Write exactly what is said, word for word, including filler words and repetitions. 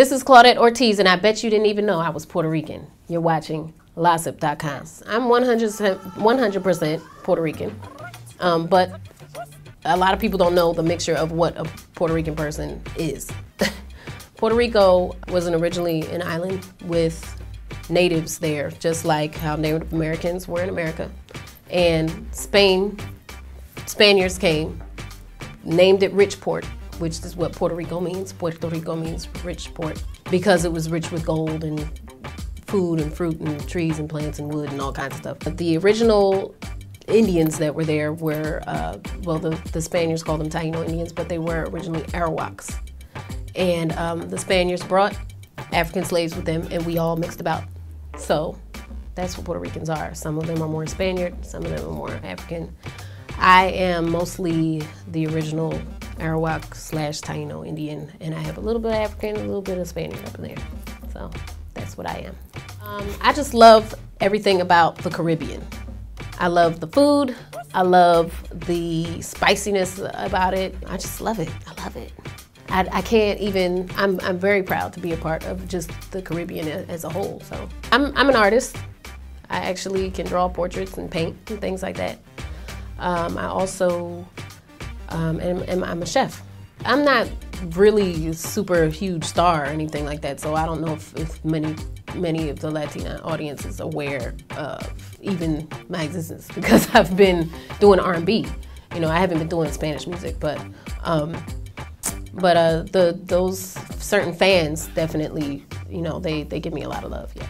This is Claudette Ortiz, and I bet you didn't even know I was Puerto Rican. You're watching Lossip dot com. I'm one hundred percent Puerto Rican, um, but a lot of people don't know the mixture of what a Puerto Rican person is. Puerto Rico was an originally an island with natives there, just like how Native Americans were in America. And Spain, Spaniards came, named it Rich Port, which is what Puerto Rico means. Puerto Rico means rich port, because it was rich with gold and food and fruit and trees and plants and wood and all kinds of stuff. But the original Indians that were there were, uh, well, the, the Spaniards called them Taíno Indians, but they were originally Arawaks. And um, the Spaniards brought African slaves with them, and we all mixed about. So that's what Puerto Ricans are. Some of them are more Spaniard, some of them are more African. I am mostly the original Arawak slash Taíno Indian, and I have a little bit of African, a little bit of Spaniard up in there. So that's what I am. Um, I just love everything about the Caribbean. I love the food. I love the spiciness about it. I just love it. I love it. I, I can't even, I'm, I'm very proud to be a part of just the Caribbean as a whole. So I'm, I'm an artist. I actually can draw portraits and paint and things like that. Um, I also um, am, am I'm a chef. I'm not really a super huge star or anything like that, so I don't know if, if many many of the Latina audience is aware of even my existence, because I've been doing R and B. You know, I haven't been doing Spanish music, but um, but uh, the those certain fans definitely, you know, they they give me a lot of love. Yeah.